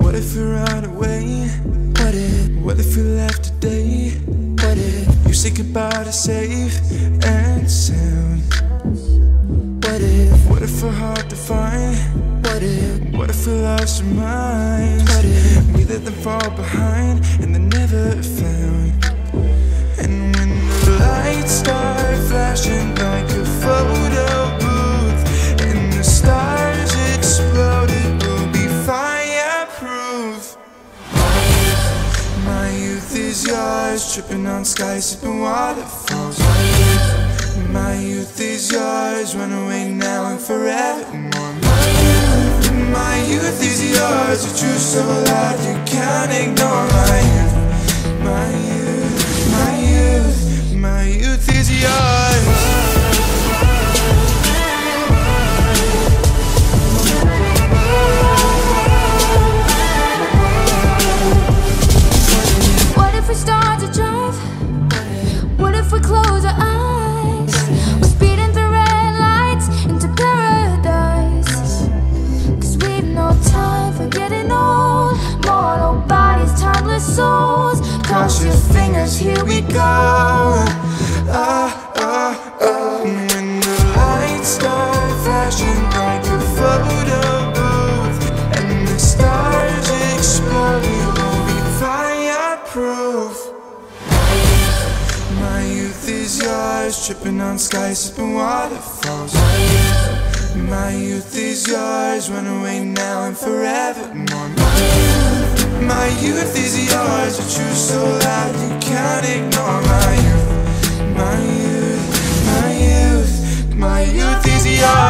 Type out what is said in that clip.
what if you run away? What if you left today? What if you say goodbye to safe and sound? What if we're hard to find? What if we lost our minds? What if we let them fall behind and they're never found? And when the lights start flashing like a photo booth and the stars explode, it will be fireproof. My youth is yours, tripping on skies, sipping waterfalls. My youth is yours, run away now and forevermore. My youth is yours, a truth so loud you can't ignore. My youth, my youth, my youth, my youth is yours. Souls, cross your fingers, here we go. When the lights start flashing like a photo booth and the stars explode, we will be fireproof. My youth is yours, tripping on skies, sipping waterfalls. My youth is yours, run away now and forevermore. My youth is yours, a truth so loud you can't ignore. My youth, my youth, my youth, my youth is yours.